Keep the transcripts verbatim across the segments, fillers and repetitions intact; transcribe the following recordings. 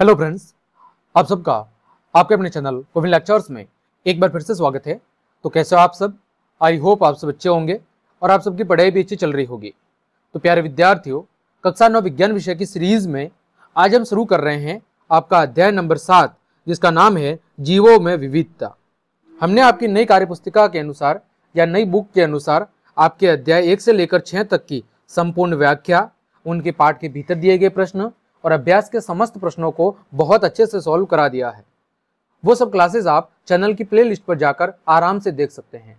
Hello friends, आप सबका आपके अपने चैनल गोविंद लेक्चर्स में एक बार फिर से स्वागत है। तो कैसे हो आप सब? आई होप आप सब अच्छे होंगे और आप सबकी पढ़ाई भी अच्छी चल रही होगी। तो प्यारे विद्यार्थियों, कक्षा नौ विज्ञान विषय की सीरीज में आज हम शुरू कर रहे हैं आपका अध्याय नंबर सात, जिसका नाम है जीवों में विविधता। हमने आपकी नई कार्यपुस्तिका के अनुसार या नई बुक के अनुसार आपके अध्याय एक से लेकर छः तक की संपूर्ण व्याख्या, उनके पाठ के भीतर दिए गए प्रश्न और अभ्यास के समस्त प्रश्नों को बहुत अच्छे से सॉल्व करा दिया है। वो सब क्लासेस आप चैनल की प्लेलिस्ट पर जाकर आराम से देख सकते हैं।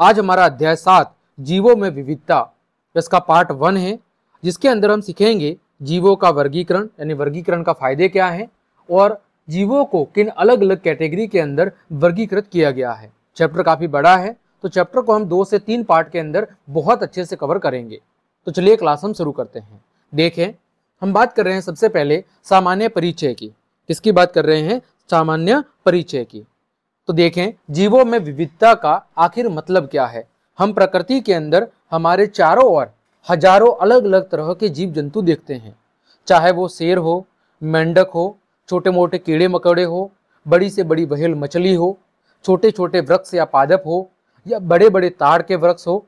आज हमारा अध्याय सात जीवों में विविधता, इसका पार्ट वन है, जिसके अंदर हम सीखेंगे जीवों का वर्गीकरण, यानी वर्गीकरण का फायदे क्या है और जीवों को किन अलग अलग कैटेगरी के अंदर वर्गीकृत किया गया है। चैप्टर काफी बड़ा है, तो चैप्टर को हम दो से तीन पार्ट के अंदर बहुत अच्छे से कवर करेंगे। तो चलिए क्लास हम शुरू करते हैं। देखें, हम बात कर रहे हैं सबसे पहले सामान्य परिचय की। किसकी बात कर रहे हैं? सामान्य परिचय की। तो देखें, जीवों में विविधता का आखिर मतलब क्या है। हम प्रकृति के अंदर हमारे चारों ओर हजारों अलग अलग तरह के जीव जंतु देखते हैं, चाहे वो शेर हो, मेंढक हो, छोटे मोटे कीड़े मकोड़े हो, बड़ी से बड़ी व्हेल मछली हो, छोटे छोटे वृक्ष या पादप हो, या बड़े बड़े ताड़ के वृक्ष हो।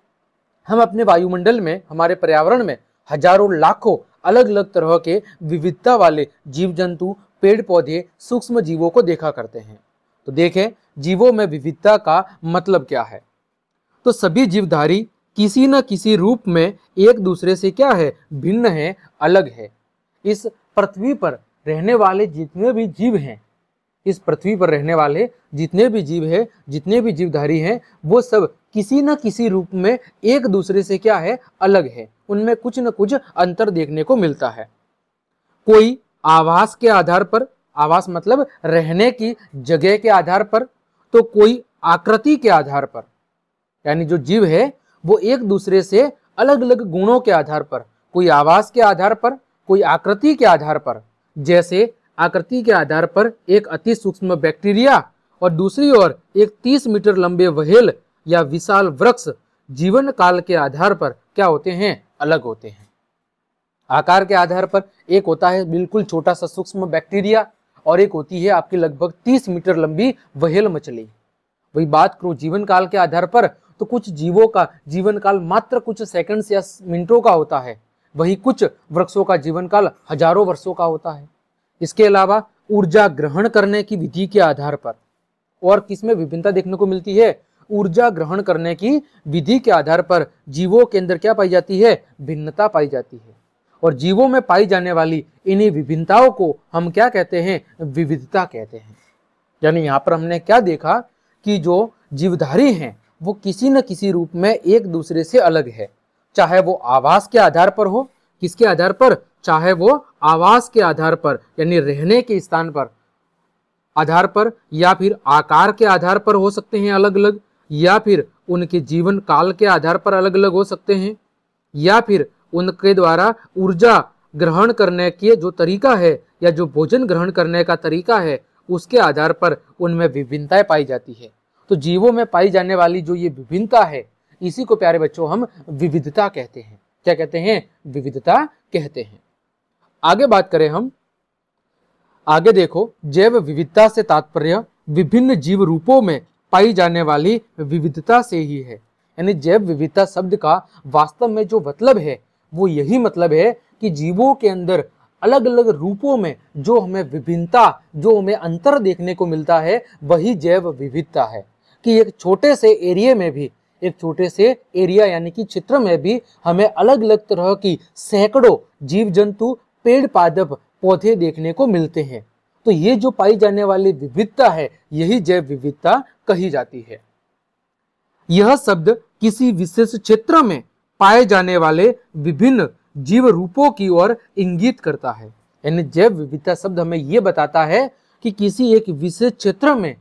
हम अपने वायुमंडल में, हमारे पर्यावरण में हजारों लाखों अलग अलग तरह के विविधता वाले जीव जंतु, पेड़ पौधे, सूक्ष्म जीवों को देखा करते हैं। तो देखें, जीवों में विविधता का मतलब क्या है। तो सभी जीवधारी किसी न किसी रूप में एक दूसरे से क्या है? भिन्न है, अलग है। इस पृथ्वी पर रहने वाले जितने भी जीव हैं, इस पृथ्वी पर रहने वाले जितने भी जीव हैं, जितने भी जीवधारी हैं, वो सब किसी न किसी रूप में एक दूसरे से क्या है? अलग है। उनमें कुछ न कुछ अंतर देखने को मिलता है। कोई आवास के आधार पर, आवास मतलब रहने की जगह के आधार पर, तो कोई आकृति के आधार पर, यानी जो जीव है वो एक दूसरे से अलग अलग गुणों के आधार पर, कोई आवास के आधार पर, कोई आकृति के आधार पर। जैसे आकृति के आधार पर एक अति सूक्ष्म बैक्टीरिया और दूसरी ओर एक तीस मीटर लंबे व्हेल या विशाल वृक्ष जीवन काल के आधार पर क्या होते हैं? अलग होते हैं। आकार के आधार पर एक होता है बिल्कुल छोटा सा सूक्ष्म बैक्टीरिया और एक होती है आपकी लगभग तीस मीटर लंबी व्हेल मछली। वही बात करूं जीवन काल के आधार पर, तो कुछ जीवों का जीवन काल मात्र कुछ सेकंड्स या मिनटों का होता है, वही कुछ वृक्षों का जीवन काल हजारों वर्षों का होता है। इसके अलावा ऊर्जा ग्रहण करने की विधि के आधार पर, और किसमें विभिन्नता देखने को मिलती है? ऊर्जा ग्रहण करने की विधि के आधार पर जीवों के अंदर क्या पाई जाती है? भिन्नता पाई जाती है। और जीवों में पाई जाने वाली इन्हीं विभिन्नताओं को हम क्या कहते हैं? विविधता कहते हैं। यानी यहाँ पर हमने क्या देखा कि जो जीवधारी हैं वो किसी न किसी रूप में एक दूसरे से अलग है, चाहे वो आवास के आधार पर हो, किसके आधार पर? चाहे वो आवास के आधार पर यानी रहने के स्थान पर आधार पर, या फिर आकार के आधार पर हो सकते हैं अलग अलग, या फिर उनके जीवन काल के आधार पर अलग अलग हो सकते हैं, या फिर उनके द्वारा ऊर्जा ग्रहण करने के जो तरीका है या जो भोजन ग्रहण करने का तरीका है उसके आधार पर उनमें विभिन्नताएं पाई जाती है। तो जीवों में पाई जाने वाली जो ये विभिन्नता है, इसी को प्यारे बच्चों हम विविधता कहते हैं। क्या कहते हैं? विविधता कहते हैं। आगे बात करें हम, आगे देखो, जैव विविधता से तात्पर्य विभिन्न जीव रूपों में पाई जाने वाली विविधता से ही है। यानी जैव विविधता शब्द का वास्तव में जो मतलब है वो यही मतलब है कि जीवों के अंदर अलग अलग रूपों में जो हमें विभिन्नता, जो हमें अंतर देखने को मिलता है, वही जैव विविधता है। कि एक छोटे से एरिया में भी, एक छोटे से एरिया यानी कि क्षेत्र में भी हमें अलग अलग तरह की सैकड़ों जीव जंतु, पेड़ पादप, पौधे देखने को मिलते हैं। तो ये जो पाई जाने वाली विविधता है, यही जैव विविधता कही जाती है। यह शब्द किसी विशेष क्षेत्र में पाए जाने वाले विभिन्न जीव रूपों की ओर इंगित करता है। यानी जैव विविधता शब्द हमें यह बताता है कि किसी एक विशेष क्षेत्र में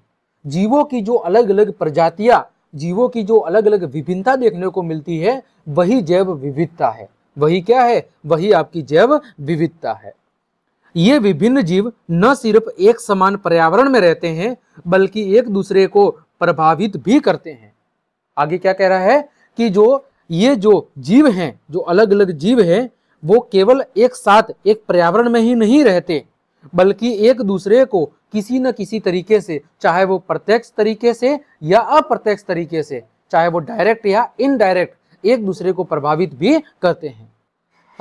जीवों की जो अलग अलग प्रजातियां, जीवों की जो अलग अलग विभिन्नता देखने को मिलती है, वही जैव विविधता है। वही क्या है? वही आपकी जैव विविधता है। ये विभिन्न जीव न सिर्फ एक समान पर्यावरण में रहते हैं, बल्कि एक दूसरे को प्रभावित भी करते हैं। आगे क्या कह रहा है कि जो ये जो जीव हैं, जो अलग अलग जीव हैं, वो केवल एक साथ एक पर्यावरण में ही नहीं रहते, बल्कि एक दूसरे को किसी न किसी तरीके से, चाहे वो प्रत्यक्ष तरीके से या अप्रत्यक्ष तरीके से, चाहे वो डायरेक्ट या इनडायरेक्ट, एक दूसरे को प्रभावित भी करते हैं।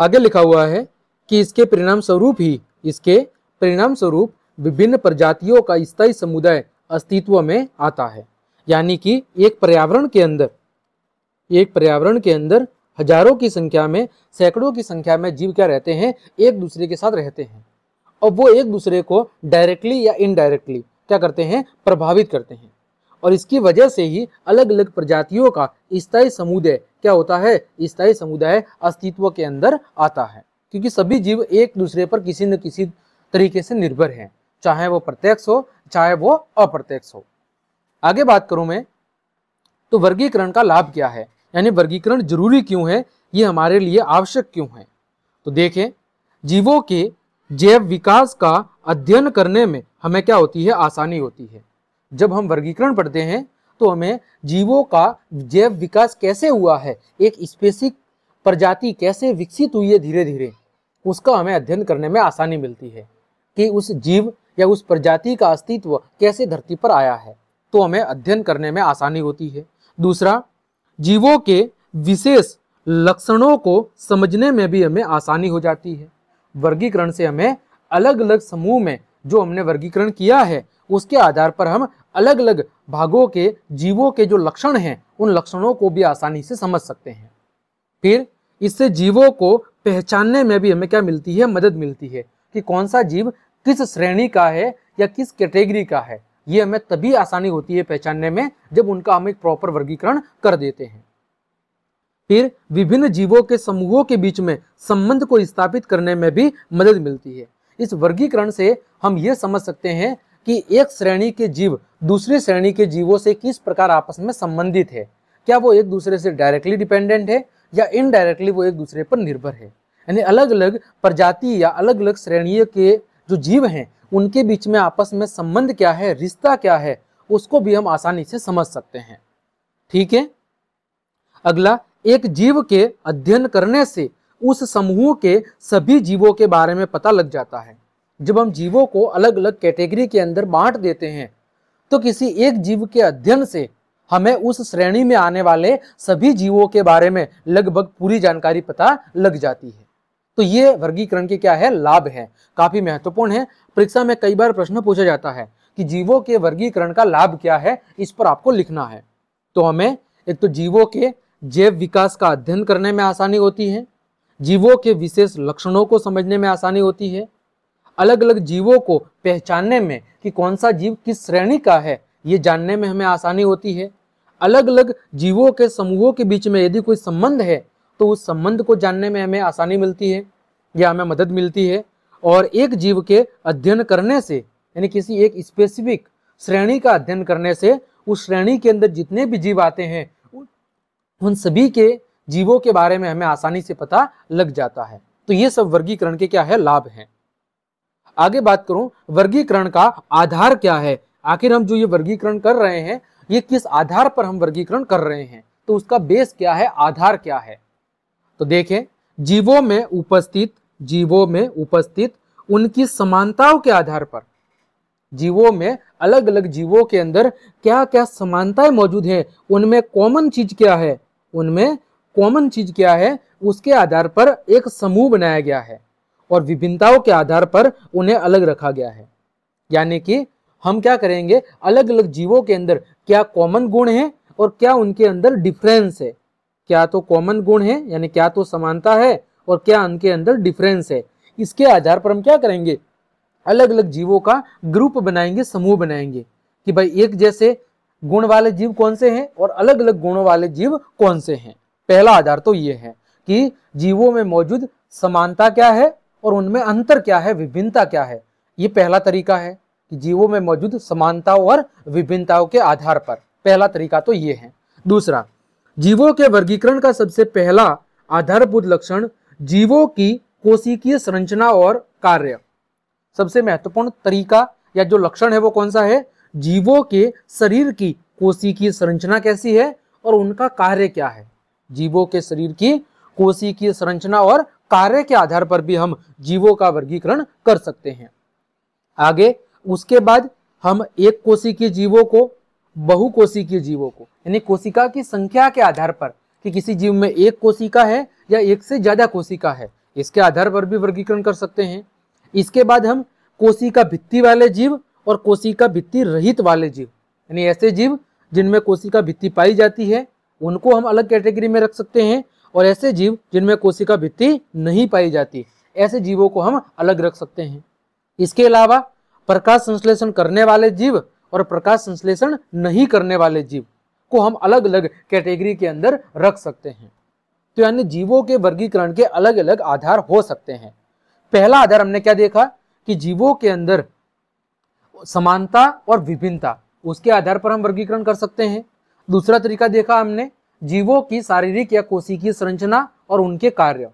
आगे लिखा हुआ है कि इसके परिणाम स्वरूप ही इसके परिणाम स्वरूप विभिन्न प्रजातियों का स्थायी समुदाय अस्तित्व में आता है। यानी कि एक पर्यावरण के अंदर एक पर्यावरण के अंदर हजारों की संख्या में, सैकड़ों की संख्या में जीव क्या रहते हैं, एक दूसरे के साथ रहते हैं, और वो एक दूसरे को डायरेक्टली या इनडायरेक्टली क्या करते हैं, प्रभावित करते हैं। और इसकी वजह से ही अलग अलग प्रजातियों का स्थायी समुदाय क्या होता है, स्थायी समुदाय अस्तित्व के अंदर आता है। क्योंकि सभी जीव एक दूसरे पर किसी न किसी तरीके से निर्भर हैं, चाहे वो प्रत्यक्ष हो चाहे वो अप्रत्यक्ष हो। आगे बात करूं मैं तो वर्गीकरण का लाभ क्या है, यानी वर्गीकरण जरूरी क्यों है, ये हमारे लिए आवश्यक क्यों है। तो देखें, जीवों के जैव विकास का अध्ययन करने में हमें क्या होती है, आसानी होती है। जब हम वर्गीकरण पढ़ते हैं तो हमें जीवों का जैव विकास कैसे हुआ है, एक स्पेसिफिक प्रजाति कैसे विकसित हुई है धीरे धीरे, उसका हमें अध्ययन करने में आसानी मिलती है कि उस जीव या उस प्रजाति का अस्तित्व कैसे धरती पर आया है, तो हमें अध्ययन करने में आसानी होती है। दूसरा, जीवों के विशेष लक्षणों को समझने में भी हमें आसानी हो जाती है। वर्गीकरण से हमें अलग अलग समूह में जो हमने वर्गीकरण किया है उसके आधार पर हम अलग अलग भागों के जीवों के जो लक्षण हैं उन लक्षणों को भी आसानी से समझ सकते हैं। फिर इससे जीवों को पहचानने में भी हमें क्या मिलती है, मदद मिलती है कि कौन सा जीव किस श्रेणी का है या किस कैटेगरी का है। ये हमें तभी आसानी होती है पहचानने में जब उनका हम एक प्रॉपर वर्गीकरण कर देते हैं। फिर विभिन्न जीवों के समूहों के बीच में संबंध को स्थापित करने में भी मदद मिलती है। इस वर्गीकरण से हम ये समझ सकते हैं कि एक श्रेणी के जीव दूसरी श्रेणी के जीवों से किस प्रकार आपस में संबंधित है, क्या वो एक दूसरे से डायरेक्टली डिपेंडेंट है या इनडायरेक्टली वो एक दूसरे पर निर्भर है। यानी अलग अलग प्रजाति या अलग अलग श्रेणियों के जो जीव हैं उनके बीच में आपस में संबंध क्या है, रिश्ता क्या है, उसको भी हम आसानी से समझ सकते हैं। ठीक है, अगला, एक जीव के अध्ययन करने से उस समूह के सभी जीवों के बारे में पता लग जाता है। जब हम जीवों को अलग अलग कैटेगरी के अंदर बांट देते हैं तो किसी एक जीव के अध्ययन से हमें उस श्रेणी में आने वाले सभी जीवों के बारे में लगभग पूरी जानकारी पता लग जाती है। तो ये वर्गीकरण के क्या है, लाभ है, काफी महत्वपूर्ण है। परीक्षा में कई बार प्रश्न पूछा जाता है कि जीवों के वर्गीकरण का लाभ क्या है, इस पर आपको लिखना है। तो हमें एक तो जीवों के जैव विकास का अध्ययन करने में आसानी होती है, जीवों के विशेष लक्षणों को समझने में आसानी होती है, अलग अलग जीवों को पहचानने में कि कौन सा जीव किस श्रेणी का है ये जानने में हमें आसानी होती है, अलग अलग जीवों के समूहों के बीच में यदि कोई संबंध है तो उस संबंध को जानने में हमें आसानी मिलती है या हमें मदद मिलती है। और एक जीव के अध्ययन करने से, यानी किसी एक स्पेसिफिक श्रेणी का अध्ययन करने से उस श्रेणी के अंदर जितने भी जीव आते हैं उन सभी के जीवों के बारे में हमें आसानी से पता लग जाता है। तो ये सब वर्गीकरण के क्या है, लाभ हैं। आगे बात करूं, वर्गीकरण का आधार क्या है, आखिर हम जो ये वर्गीकरण कर रहे हैं ये किस आधार पर हम वर्गीकरण कर रहे हैं, तो उसका बेस क्या है, आधार क्या है। तो देखें, जीवों में उपस्थित जीवों में उपस्थित उनकी समानताओं के आधार पर, जीवों में अलग अलग जीवों के अंदर क्या क्या समानताएं मौजूद हैं, उनमें कॉमन चीज क्या है, उनमें कॉमन चीज क्या है, उसके आधार पर एक समूह बनाया गया है और विभिन्नताओं के आधार पर उन्हें अलग रखा गया है। यानी कि हम क्या करेंगे, अलग अलग जीवों के अंदर क्या कॉमन गुण है और क्या उनके अंदर डिफरेंस है, क्या तो कॉमन गुण है यानी क्या तो समानता है और क्या उनके अंदर डिफरेंस है, इसके आधार पर हम क्या करेंगे, अलग अलग जीवों का ग्रुप बनाएंगे, समूह बनाएंगे कि भाई एक जैसे गुण वाले जीव कौन से हैं और अलग अलग गुणों वाले जीव कौन से हैं। पहला आधार तो ये है कि जीवों में मौजूद समानता क्या है और उनमें अंतर क्या है, विभिन्नता क्या है। ये पहला तरीका है कि जीवों में मौजूद समानताओं और विभिन्नताओं के आधार पर, पहला तरीका तो ये है। दूसरा, जीवों के वर्गीकरण का सबसे पहला आधारभूत लक्षण जीवों की कोशिकीय संरचना और कार्य। सबसे महत्वपूर्ण तरीका या जो लक्षण है वो कौन सा है, जीवों के शरीर की कोशिकीय संरचना कैसी है और उनका कार्य क्या है। जीवों के शरीर की कोशिकीय संरचना और कार्य के आधार पर भी हम जीवों का वर्गीकरण कर सकते हैं। आगे उसके बाद हम एक कोशिकीय जीवों को, बहुकोशिकीय जीवों को, यानी कोशिका की संख्या के आधार पर कि किसी जीव में एक कोशिका है या एक से ज्यादा कोशिका है, इसके आधार पर भी वर्गीकरण कर सकते हैं। इसके बाद हम कोशिका भित्ति वाले जीव और कोशिका भित्ति रहित वाले जीव, यानी ऐसे जीव जिनमें कोशिका भित्ति पाई जाती है उनको हम अलग कैटेगरी में रख सकते हैं, और ऐसे जीव जिनमें कोशिका भित्ति नहीं पाई जाती ऐसे जीवों को हम अलग रख सकते हैं। इसके अलावा प्रकाश संश्लेषण करने वाले जीव और प्रकाश संश्लेषण नहीं करने वाले जीव को हम अलग अलग कैटेगरी के अंदर रख सकते हैं। तो यानी जीवों के वर्गीकरण के अलग अलग आधार हो सकते हैं। पहला आधार हमने क्या देखा कि जीवों के अंदर समानता और विभिन्नता, उसके आधार पर हम वर्गीकरण कर सकते हैं। दूसरा तरीका देखा हमने जीवों की शारीरिक या कोशिकीय संरचना और उनके कार्य।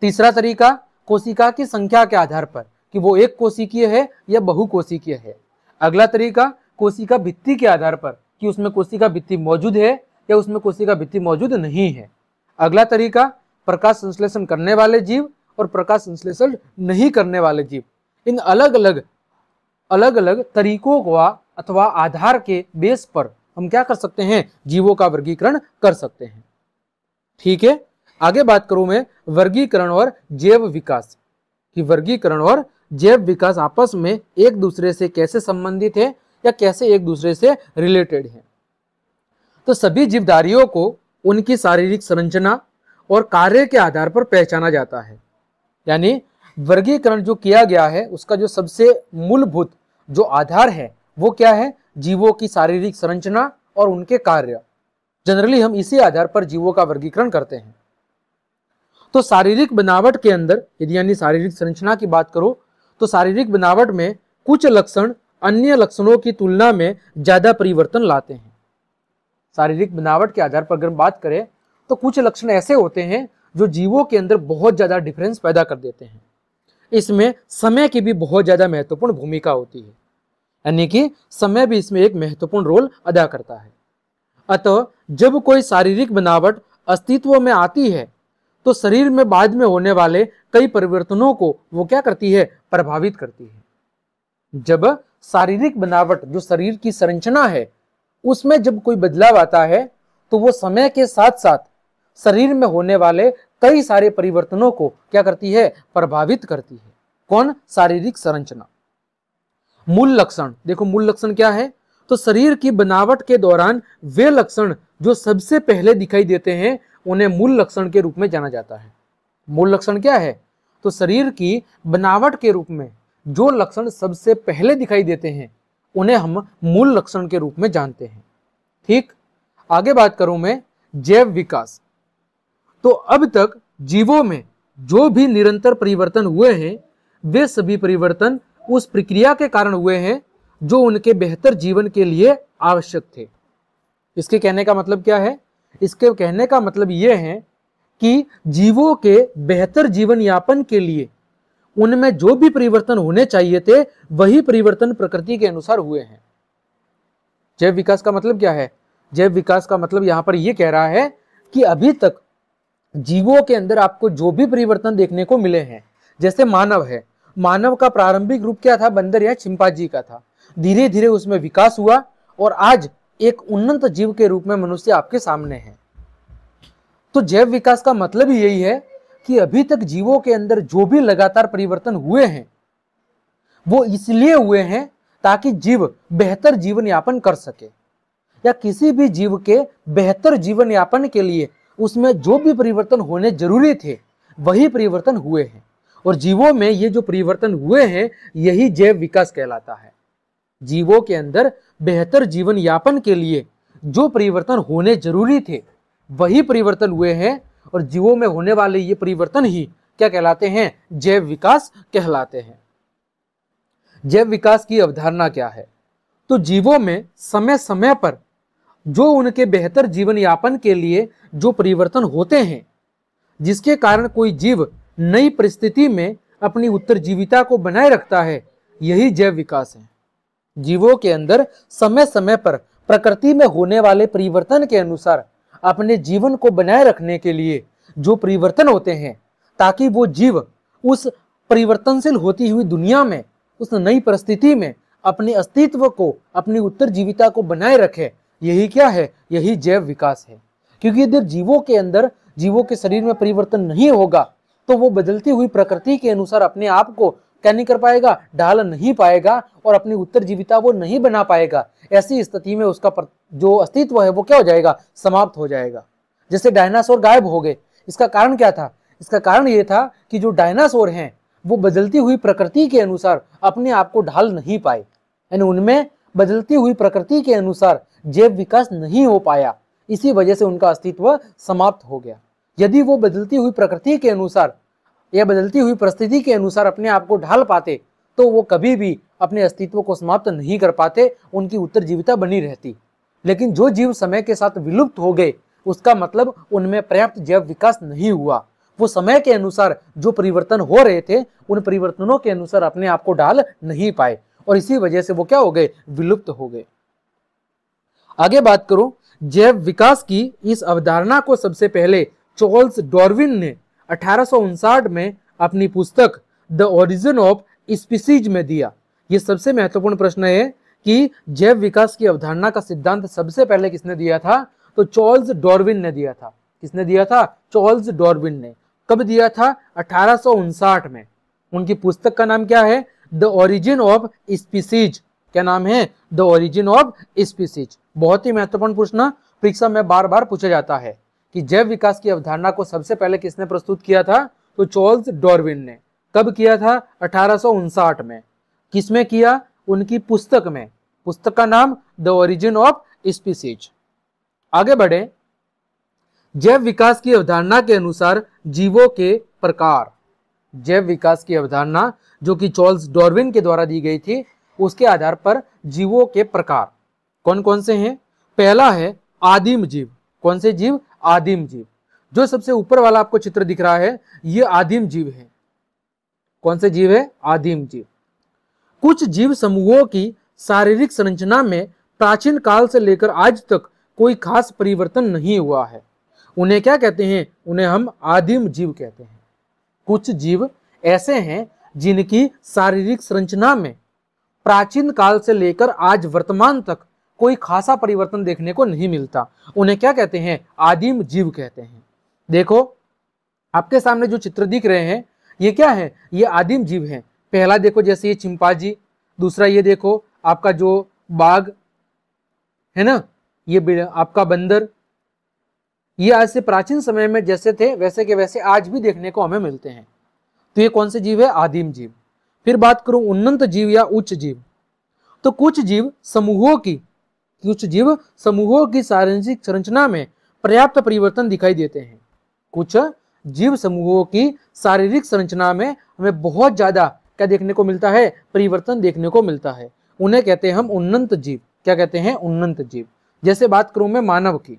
तीसरा तरीका कोशिका की संख्या के आधार पर कि वो एक कोशिकीय है या बहुकोशिकीय है। अगला तरीका कोशिका भित्ति के आधार पर कि उसमें कोशिका भित्ति मौजूद है या उसमें कोशिका भित्ति मौजूद नहीं है। अगला तरीका प्रकाश संश्लेषण करने वाले जीव और प्रकाश संश्लेषण नहीं करने वाले जीव। इन अलग अलग अलग अलग तरीकों को अथवा आधार के बेस पर हम क्या कर सकते हैं, जीवों का वर्गीकरण कर सकते हैं। ठीक है, आगे बात करूं मैं वर्गीकरण और जैव विकास की। वर्गीकरण और जैव विकास आपस में एक दूसरे से कैसे संबंधित है या कैसे एक दूसरे से रिलेटेड है। तो सभी जीवधारियों को उनकी शारीरिक संरचना और कार्य के आधार पर पहचाना जाता है, यानी वर्गीकरण जो किया गया है उसका जो सबसे मूलभूत जो आधार है वो क्या है, जीवों की शारीरिक संरचना और उनके कार्य। जनरली हम इसी आधार पर जीवों का वर्गीकरण करते हैं। तो शारीरिक बनावट के अंदर यदि यानी शारीरिक संरचना की बात करो तो शारीरिक बनावट में कुछ लक्षण अन्य लक्षणों की तुलना में ज्यादा परिवर्तन लाते हैं। शारीरिक बनावट के आधार पर अगर बात करें तो कुछ लक्षण ऐसे होते हैं जो जीवों के अंदर बहुत ज्यादा डिफरेंस पैदा कर देते हैं। इसमें समय की भी बहुत ज्यादा महत्वपूर्ण भूमिका होती है, यानी कि समय भी इसमें एक महत्वपूर्ण रोल अदा करता है। अतः जब कोई शारीरिक बनावट अस्तित्व में आती है तो शरीर में बाद में होने वाले कई परिवर्तनों को वो क्या करती है, प्रभावित करती है। जब शारीरिक बनावट जो शरीर की संरचना है उसमें जब कोई बदलाव आता है तो वो समय के साथ साथ शरीर में होने वाले कई सारे परिवर्तनों को क्या करती है, प्रभावित करती है। कौन? शारीरिक संरचना। मूल लक्षण देखो, मूल लक्षण क्या है, तो शरीर की बनावट के दौरान वे लक्षण जो सबसे पहले दिखाई देते हैं उन्हें मूल लक्षण के रूप में जाना जाता है। मूल लक्षण क्या है, तो शरीर की बनावट के रूप में जो लक्षण सबसे पहले दिखाई देते हैं उन्हें हम मूल लक्षण के रूप में जानते हैं। ठीक, आगे बात करूं मैं जैव विकास। तो अब तक जीवों में जो भी निरंतर परिवर्तन हुए हैं वे सभी परिवर्तन उस प्रक्रिया के कारण हुए हैं जो उनके बेहतर जीवन के लिए आवश्यक थे। इसके कहने का मतलब क्या है, इसके कहने का मतलब यह है कि जीवों के बेहतर जीवन यापन के लिए उनमें जो भी परिवर्तन होने चाहिए थे वही परिवर्तन प्रकृति के अनुसार हुए हैं। जैव विकास का मतलब क्या है, जैव विकास का मतलब यहां पर यह कह रहा है कि अभी तक जीवों के अंदर आपको जो भी परिवर्तन देखने को मिले हैं, जैसे मानव है, मानव का प्रारंभिक रूप क्या था, बंदर या चिंपांजी का था। धीरे धीरे उसमें विकास हुआ और आज एक उन्नत जीव के रूप में मनुष्य आपके सामने है। तो जैव विकास का मतलब यही है कि अभी तक जीवों के अंदर जो भी लगातार परिवर्तन हुए हैं वो इसलिए हुए हैं ताकि जीव बेहतर जीवन यापन कर सके, या किसी भी जीव के बेहतर जीवन यापन के लिए उसमें जो भी परिवर्तन होने जरूरी थे वही परिवर्तन हुए हैं। और जीवों में ये जो परिवर्तन हुए हैं यही जैव विकास कहलाता है। जीवों के अंदर बेहतर जीवन यापन के लिए जो परिवर्तन होने जरूरी थे वही परिवर्तन हुए हैं, और जीवों में होने वाले ये परिवर्तन ही क्या कहलाते हैं, जैव विकास कहलाते हैं। जैव विकास की अवधारणा क्या है, तो जीवों में समय समय पर जो उनके बेहतर जीवन यापन के लिए जो परिवर्तन होते हैं जिसके कारण कोई जीव नई परिस्थिति में अपनी उत्तरजीविता को बनाए रखता है, यही जैव विकास है। जीवों के अंदर समय समय पर प्रकृति में होने वाले परिवर्तन के अनुसार अपने जीवन को बनाए रखने के लिए जो परिवर्तन होते हैं ताकि वो जीव उस परिवर्तनशील होती हुई दुनिया में उस नई परिस्थिति में अपने अस्तित्व को, अपनी उत्तरजीविता को बनाए रखे, यही क्या है, यही जैव विकास है। क्योंकि यदि जीवों के अंदर, जीवों के शरीर में परिवर्तन नहीं होगा तो वो बदलती हुई प्रकृति के अनुसार अपने आप को क्या नहीं कर पाएगा, ढाल नहीं पाएगा और अपनी उत्तरजीविता वो नहीं बना पाएगा। ऐसी स्थिति में उसका जो अस्तित्व है वो क्या हो जाएगा, समाप्त हो जाएगा। जैसे डायनासोर गायब हो गए, इसका कारण क्या था? इसका कारण ये था कि जो डायनासोर हैं वो बदलती हुई प्रकृति के अनुसार अपने आप को ढाल नहीं पाए, यानी उनमें बदलती हुई प्रकृति के अनुसार जैव विकास नहीं हो पाया, इसी वजह से उनका अस्तित्व समाप्त हो गया। यदि वो बदलती हुई प्रकृति के अनुसार या बदलती हुई परिस्थिति के अनुसार अपने आप को ढाल पाते तो वो कभी भी अपने अस्तित्व को समाप्त नहीं कर पाते, उनकी उत्तरजीविता बनी रहती। लेकिन जो जीव समय के साथ विलुप्त हो गए, उसका मतलब उनमें पर्याप्त जैव विकास नहीं हुआ। वो समय के अनुसार जो परिवर्तन हो रहे थे उन परिवर्तनों के अनुसार अपने आप को ढाल नहीं पाए और इसी वजह से वो क्या हो गए, विलुप्त हो गए। आगे बात करूं जैव विकास की, इस अवधारणा को सबसे पहले चार्ल्स डार्विन ने अठारह सौ उनसाठ में अपनी पुस्तक द ओरिजिन ऑफ स्पीसीज में दिया। ये सबसे महत्वपूर्ण प्रश्न है कि जैव विकास की अवधारणा का सिद्धांत सबसे पहले किसने दिया था, तो चार्ल्स डार्विन ने दिया था। किसने दिया था? चार्ल्स डार्विन ने। कब दिया था? अठारह सौ उनसाठ में। उनकी पुस्तक का नाम क्या है? The origin of species. क्या नाम है? The origin of species. बहुत ही महत्वपूर्ण प्रश्न, परीक्षा में बार बार पूछा जाता है कि जैव विकास की अवधारणा को सबसे पहले किसने प्रस्तुत किया था, तो चार्ल्स डार्विन ने। कब किया था? अठारह सौ उनसाठ में। किसमें किया? उनकी पुस्तक में। पुस्तक का नाम द ओरिजिन ऑफ स्पीसीज। आगे बढ़े, जैव विकास की अवधारणा के अनुसार जीवों के प्रकार। जैव विकास की अवधारणा जो कि चार्ल्स डार्विन के द्वारा दी गई थी, उसके आधार पर जीवों के प्रकार कौन कौन से हैं? पहला है आदिम जीव। कौन से जीव? आदिम जीव। जो सबसे ऊपर वाला आपको चित्र दिख रहा है, ये आदिम जीव है। कौन से जीव है? आदिम जीव। कुछ जीव समूहों की शारीरिक संरचना में प्राचीन काल से लेकर आज तक कोई खास परिवर्तन नहीं हुआ है, उन्हें क्या कहते हैं? उन्हें हम आदिम जीव कहते हैं। कुछ जीव ऐसे हैं जिनकी शारीरिक संरचना में प्राचीन काल से लेकर आज वर्तमान तक कोई खासा परिवर्तन देखने को नहीं मिलता, उन्हें क्या कहते हैं? आदिम जीव कहते हैं। देखो आपके सामने जो चित्र दिख रहे हैं, ये क्या है? ये आदिम जीव हैं। पहला देखो जैसे ये चिंपांजी, दूसरा ये देखो आपका जो बाघ है ना, ये आपका बंदर, ये आज से प्राचीन समय में जैसे थे वैसे के वैसे आज भी देखने को हमें मिलते हैं। तो ये कौन से जीव है? आदिम जीव। फिर बात करूं उन्नत जीव या उच्च जीव, तो कुछ जीव समूहों की कुछ जीव समूहों की शारीरिक संरचना में पर्याप्त परिवर्तन दिखाई देते हैं। कुछ जीव समूहों की शारीरिक संरचना में हमें बहुत ज्यादा क्या देखने को मिलता है? परिवर्तन देखने को मिलता है, उन्हें कहते हैं हम उन्नत जीव। क्या कहते हैं? उन्नत जीव। जैसे बात करूं मैं मानव की,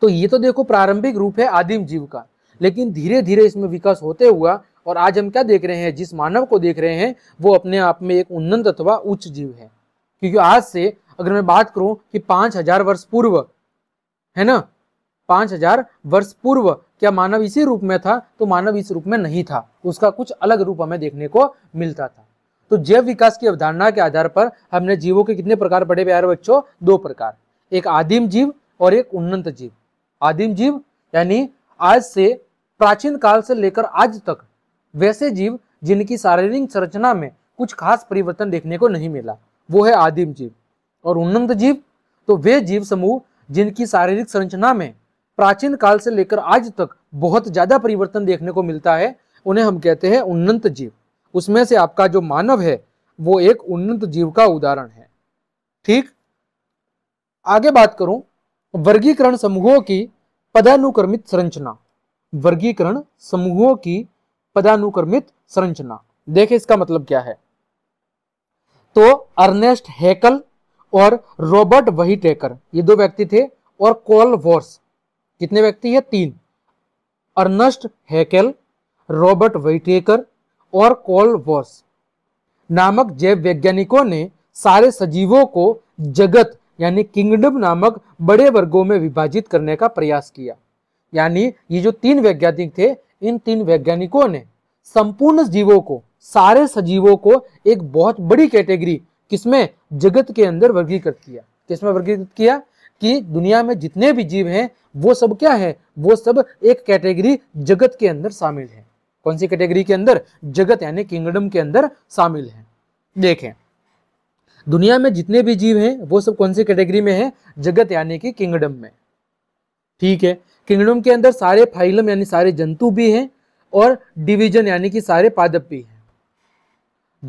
तो ये तो देखो प्रारंभिक रूप है आदिम जीव का, लेकिन धीरे धीरे इसमें विकास होते हुआ और आज हम क्या देख रहे हैं? जिस मानव को देख रहे हैं वो अपने आप में एक उन्नत अथवा उच्च जीव है। क्योंकि आज से अगर मैं बात करूं कि पांच हजार वर्ष पूर्व है ना, पांच हजार वर्ष पूर्व क्या मानव इसी रूप में था? तो मानव इस रूप में नहीं था, उसका कुछ अलग रूप हमें देखने को मिलता था। तो जैव विकास की अवधारणा के आधार पर हमने जीवों के कितने प्रकार पढ़े प्यारे बच्चों? दो प्रकार, एक आदिम जीव और एक उन्नत जीव। आदिम जीव यानी आज से प्राचीन काल से लेकर आज तक वैसे जीव जिनकी शारीरिक संरचना में कुछ खास परिवर्तन देखने को नहीं मिला, वो है आदिम जीव। और उन्नत जीव तो वे जीव समूह जिनकी शारीरिक संरचना में प्राचीन काल से लेकर आज तक बहुत ज्यादा परिवर्तन देखने को मिलता है, उन्हें हम कहते हैं उन्नत जीव। उसमें से आपका जो मानव है वो एक उन्नत जीव का उदाहरण है। ठीक, आगे बात करूं वर्गीकरण समूहों की पदानुक्रमित संरचना। वर्गीकरण समूहों की पदानुक्रमित संरचना, देखें इसका मतलब क्या है। तो अर्नेस्ट हैकल और रॉबर्ट व्हिटेकर ये दो व्यक्ति थे, और कार्ल वोस, कितने व्यक्ति है? तीन। अर्नेस्ट हैकल, रॉबर्ट व्हिटेकर और कार्ल वोस नामक जैव वैज्ञानिकों ने सारे सजीवों को जगत यानी किंगडम नामक बड़े वर्गों में विभाजित करने का प्रयास किया। यानी ये जो तीन वैज्ञानिक थे, इन तीन वैज्ञानिकों ने संपूर्ण जीवों को, सारे सजीवों को एक बहुत बड़ी कैटेगरी किसमें, जगत के अंदर वर्गीकृत किया। किसमें वर्गीकृत किया कि दुनिया में जितने भी जीव हैं वो सब क्या है, वो सब एक कैटेगरी जगत के अंदर शामिल है। कौन सी कैटेगरी के अंदर? जगत यानी किंगडम के अंदर शामिल है। देखें, दुनिया में जितने भी जीव हैं वो सब कौन सी कैटेगरी में है? जगत यानी कि किंगडम में। ठीक है, किंगडम के अंदर सारे फाइलम यानी सारे जंतु भी हैं और डिवीजन यानी कि सारे पादप भी हैं।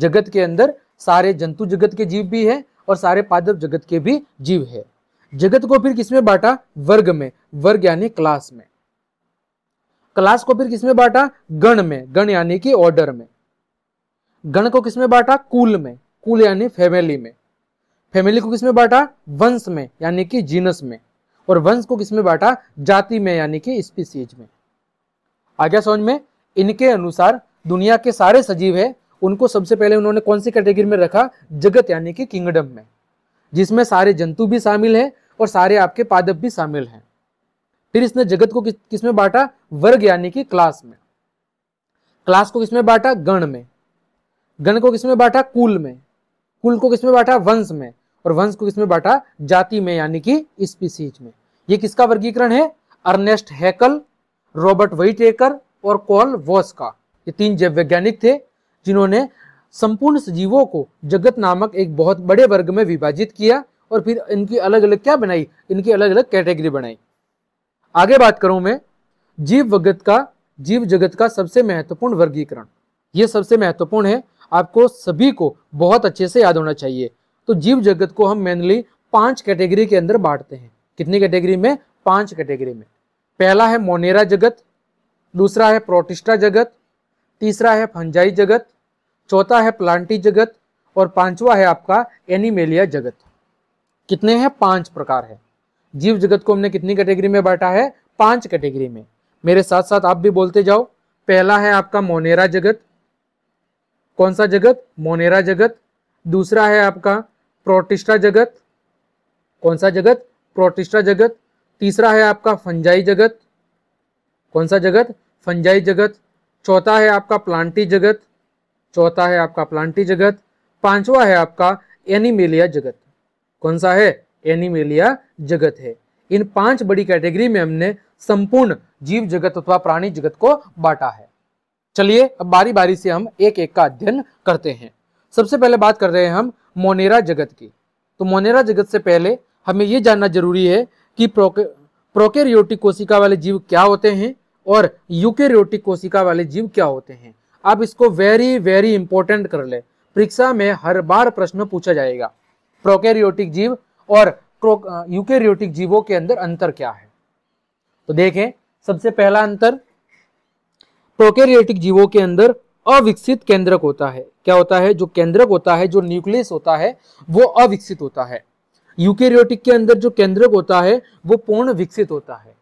जगत के अंदर सारे जंतु जगत के जीव भी हैं और सारे पादप जगत के भी जीव है। जगत को फिर किसमें बांटा? वर्ग में, वर्ग यानी क्लास में। क्लास को फिर किसमें बांटा? गण में, गण यानी कि ऑर्डर में। गण को किसमें बांटा? कुल में, कुल यानी फैमिली में। फैमिली को किसमें बांटा? वंश में यानी कि जीनस में। और वंश को किसमें बांटा? जाति में यानी कि स्पीसीज में। आ गया समझ में? इनके अनुसार दुनिया के सारे सजीव है उनको सबसे पहले उन्होंने कौन सी कैटेगरी में रखा? जगत यानी कि किंगडम में, जिसमें सारे जंतु भी शामिल हैं और सारे आपके पादप भी शामिल हैं। फिर इसने जगत को किस किसमें बांटा? वर्ग यानी कि क्लास में। क्लास को किसमें बांटा? गण में। गण को किसमें बांटा? कुल में। कुल को किसमें बांटा? वंश में। और वंश को किसमें बांटा? जाति में यानी कि स्पीसीज में। ये किसका वर्गीकरण है? अर्नेस्ट हैकल, रॉबर्ट व्हिटेकर और कार्ल वोस का। ये तीन जैव वैज्ञानिक थे जिन्होंने संपूर्ण सजीवों को जगत नामक एक बहुत बड़े वर्ग में विभाजित किया और फिर इनकी अलग अलग क्या बनाई, इनकी अलग अलग कैटेगरी बनाई। आगे बात करूं मैं जीव जगत का, जीव जगत का सबसे महत्वपूर्ण वर्गीकरण। ये सबसे महत्वपूर्ण है, आपको सभी को बहुत अच्छे से याद होना चाहिए। तो जीव जगत को हम मेनली पांच कैटेगरी के अंदर बांटते हैं। कितनी कैटेगरी में? पांच कैटेगरी में। पहला है मोनेरा जगत, दूसरा है प्रोटिस्टा जगत, तीसरा है फंजाई जगत, चौथा है प्लांटी जगत और पांचवा है आपका एनिमेलिया जगत। कितने हैं? पांच प्रकार है। जीव जगत को हमने कितनी कैटेगरी में बांटा है? पांच कैटेगरी में। मेरे साथ साथ आप भी बोलते जाओ। पहला है आपका मोनेरा जगत। कौन सा जगत? मोनेरा जगत। दूसरा है आपका प्रोटिस्टा जगत। कौन सा जगत? प्रोटिस्टा जगत। तीसरा है आपका फंजाई जगत। कौन सा जगत? फंजाई जगत। चौथा है आपका प्लांटी जगत, चौथा है आपका प्लांटी जगत। पांचवा है आपका एनिमेलिया जगत। कौन सा है? एनिमेलिया जगत है। इन पांच बड़ी कैटेगरी में हमने संपूर्ण जीव जगत अथवा प्राणी जगत को बांटा है। चलिए अब बारी बारी से हम एक एक का अध्ययन करते हैं। सबसे पहले बात कर रहे हैं हम मोनेरा जगत की। तो मोनेरा जगत से पहले हमें ये जानना जरूरी है कि प्रोके प्रोकैरियोटिक कोशिका वाले जीव क्या होते हैं और यूकैरियोटिक कोशिका वाले जीव क्या होते हैं। आप इसको वेरी वेरी इंपॉर्टेंट कर ले, परीक्षा में हर बार प्रश्न पूछा जाएगा। प्रोकैरियोटिक जीव और यूकैरियोटिक जीवों के अंदर अंतर क्या है? तो देखें, सबसे पहला अंतर, प्रोकैरियोटिक जीवों के अंदर अविकसित केंद्रक होता है। क्या होता है? जो केंद्रक होता है, जो न्यूक्लियस होता है, वो अविकसित होता है। यूकैरियोटिक के अंदर जो केंद्रक होता है वो पूर्ण विकसित होता है।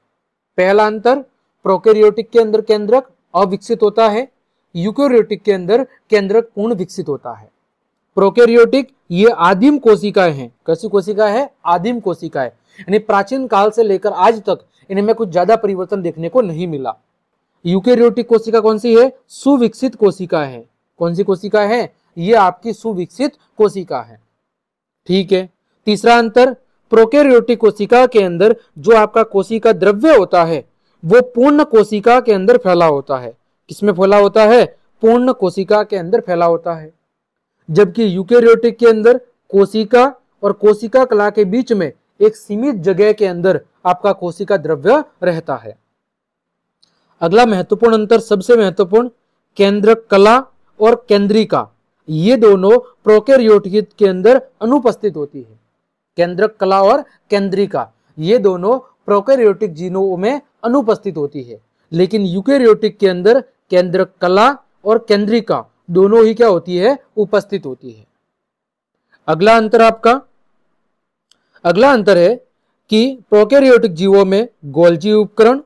पहला अंतर, प्रोकैरियोटिक के अंदर केंद्रक अविकसित होता है, यूकैरियोटिक के अंदर केंद्रक पूर्ण विकसित होता है। प्रोकैरियोटिक ये आदिम कोशिकाएं हैं। कैसी कोशिका है? आदिम कोशिकाएं, यानी प्राचीन काल से लेकर आज तक इनमें कुछ ज्यादा परिवर्तन देखने को नहीं मिला। यूकैरियोटिक कोशिका कौन सी है? सुविकसित कोशिका है। कौन सी कोशिका है? ये आपकी सुविकसित कोशिका है। ठीक है। तीसरा अंतर, प्रोकैरियोटिक कोशिका के अंदर जो आपका कोशिका द्रव्य होता है वो पूर्ण कोशिका के अंदर फैला होता है। किसमें फैला होता है? पूर्ण कोशिका के अंदर फैला होता है। जबकि यूकैरियोटिक के अंदर कोशिका और कोशिका कला के बीच में एक सीमित जगह के अंदर आपका कोशिका द्रव्य रहता है। अगला महत्वपूर्ण अंतर, सबसे महत्वपूर्ण, केंद्रक कला और केंद्रिका, ये दोनों प्रोकैरियोटिक के अंदर अनुपस्थित होती है। केंद्रक कला और केंद्रिका ये दोनों प्रोकैरियोटिक जीनों में अनुपस्थित होती है, लेकिन यूकैरियोटिक के अंदर केंद्रक कला और केंद्रिका दोनों ही क्या होती है? उपस्थित होती है। अगला अंतर आपका, अगला अंतर है कि प्रोकैरियोटिक जीवों में गोल्जी उपकरण,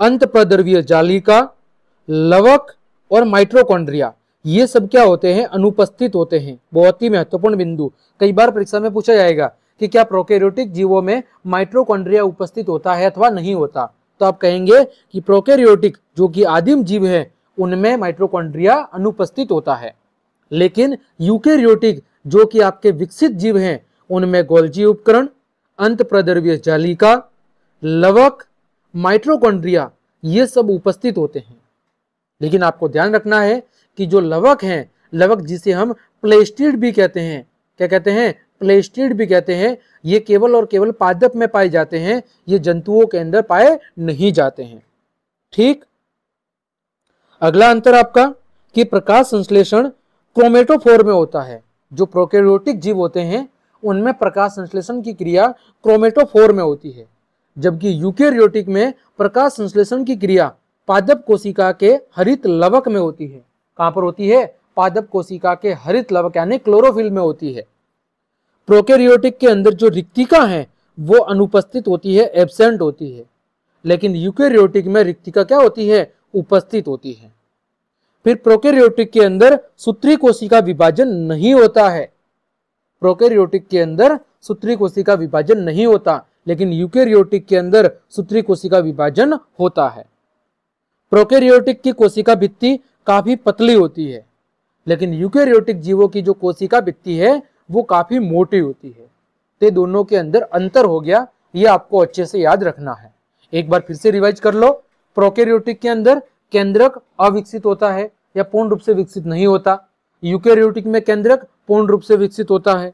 अंतःप्रद्रव्यीय जालिका, लवक और माइटोकॉन्ड्रिया ये सब क्या होते हैं? अनुपस्थित होते हैं। बहुत ही महत्वपूर्ण बिंदु, कई बार परीक्षा में पूछा जाएगा कि क्या प्रोकैरियोटिक जीवों में माइटोकॉन्ड्रिया उपस्थित होता है अथवा नहीं होता। तो आप कहेंगे कि प्रोकैरियोटिक जो कि आदिम जीव है उनमें माइटोकॉन्ड्रिया अनुपस्थित होता है। लेकिन यूकेरियोटिक जो कि आपके विकसित जीव हैं उनमें गोल्जी उपकरण, अंतप्रद्रव्य जालिका, लवक, माइटोकॉन्ड्रिया ये सब उपस्थित होते हैं। लेकिन आपको ध्यान रखना है कि जो लवक हैं, लवक जिसे हम प्लेस्टिड भी कहते हैं, क्या कहते हैं? प्लेस्टिड भी कहते हैं। ये केवल और केवल पादप में पाए जाते हैं, ये जंतुओं के अंदर पाए नहीं जाते हैं। ठीक, अगला अंतर आपका कि प्रकाश संश्लेषण क्रोमेटोफोर में होता है। जो प्रोकैरियोटिक जीव होते हैं उनमें प्रकाश संश्लेषण की क्रिया क्रोमेटोफोर में होती है, जबकि यूकेरियोटिक में प्रकाश संश्लेषण की क्रिया पादप कोशिका के हरित लवक में होती है। कहां पर होती है? पादप कोशिका के हरित लवक यानी क्लोरोफिल में होती है। प्रोकैरियोटिक के अंदर जो रिक्तिका है वो अनुपस्थित होती है, एब्सेंट होती है, लेकिन यूकेरियोटिक में रिक्तिका क्या होती है? उपस्थित होती है। फिर प्रोकैरियोटिक के अंदर सूत्री कोशिका विभाजन नहीं होता है, प्रोकैरियोटिक के अंदर सूत्री कोशिका विभाजन नहीं होता, लेकिन यूकेरियोटिक के अंदर सूत्री कोशिका विभाजन होता है। प्रोकैरियोटिक की कोशिका भित्ति काफी पतली होती है, लेकिन यूकेरियोटिक जीवों की जो कोशिका भित्ति है वो काफी मोटी होती है। तो दोनों के अंदर अंतर हो गया, ये आपको अच्छे से याद रखना है। एक बार फिर से रिवाइज कर लो। प्रोकैरियोटिक के अंदर केंद्रक अविकसित होता है या पूर्ण रूप से विकसित नहीं होता, यूकेरियोटिक में केंद्रक पूर्ण रूप से विकसित होता है।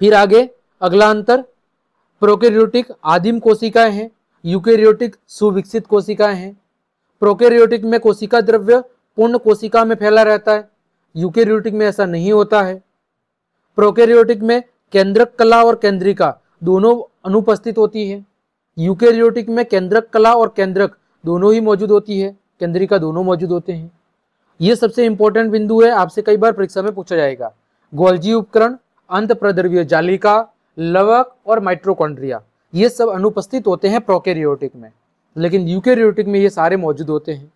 फिर आगे अगला अंतर, प्रोकैरियोटिक आदिम कोशिकाएं हैं, यूकेरियोटिक सुविकसित कोशिकाएं हैं। प्रोकैरियोटिक में कोशिका द्रव्य पूर्ण कोशिका में फैला रहता है, यूकेरियोटिक में ऐसा नहीं होता है। प्रोकैरियोटिक में केंद्रक कला और केंद्रिका दोनों अनुपस्थित होती है, यूकेरियोटिक में केंद्रक कला और केंद्रक दोनों ही मौजूद होती है, केंद्रिका दोनों मौजूद होते हैं। ये सबसे इंपॉर्टेंट बिंदु है, आपसे कई बार परीक्षा में पूछा जाएगा। गोल्जी उपकरण, अंतप्रद्रव्य जालिका, लवक और माइटोकॉन्ड्रिया ये सब अनुपस्थित होते हैं प्रोकैरियोटिक में, लेकिन यूकेरियोटिक में ये सारे मौजूद होते हैं।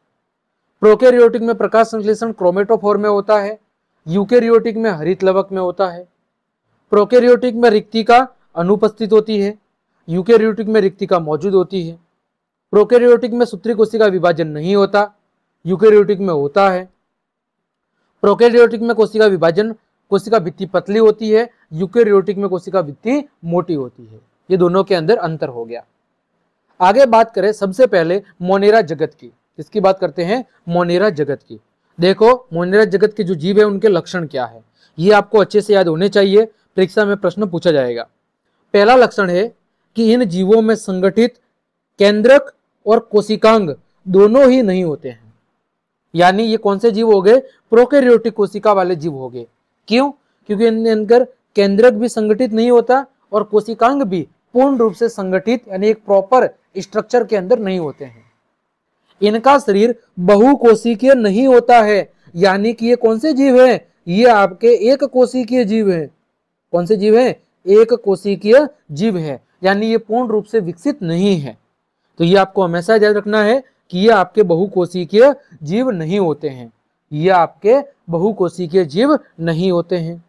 प्रोकैरियोटिक में प्रकाश संश्लेषण क्रोमेटोफोर में होता है, यूकेरियोटिक में हरित लवक में होता है। प्रोकैरियोटिक में रिक्तिका अनुपस्थित होती है, यूकेरियोटिक में रिक्तिका मौजूद होती है। प्रोकैरियोटिक में सूत्री कोशिका विभाजन नहीं होता, यूकेरियोटिक में होता है। प्रोकैरियोटिक में कोशिका विभाजन, कोशिका भित्ति पतली होती है, यूकेरियोटिक में कोशिका भित्ति मोटी होती है। ये दोनों के अंदर अंतर हो गया। आगे बात करें सबसे पहले मोनेरा जगत की। इसकी बात करते हैं मोनेरा जगत की। देखो मोनेरा जगत के जो जीव है उनके लक्षण क्या है, ये आपको अच्छे से याद होने चाहिए, परीक्षा में प्रश्न पूछा जाएगा। पहला लक्षण है कि इन जीवों में संगठित केंद्रक और कोशिकांग दोनों ही नहीं होते हैं। यानी ये कौन से जीव हो गए? प्रोकैरियोटिक कोशिका वाले जीव हो गए। क्यों? क्योंकि इनके अंदर केंद्रक भी संगठित नहीं होता और कोशिकांग भी पूर्ण रूप से संगठित यानी एक प्रॉपर स्ट्रक्चर के अंदर नहीं होते हैं। इनका शरीर बहुकोशिकीय नहीं होता है, यानी कि ये कौन से जीव हैं? ये आपके एक कोशिकीय जीव हैं। कौन से जीव हैं? एक कोशिकीय जीव है, यानी ये पूर्ण रूप से विकसित नहीं है। तो ये आपको हमेशा याद रखना है कि ये आपके बहुकोशिकीय जीव नहीं होते हैं, ये आपके बहुकोशिकीय जीव नहीं होते हैं।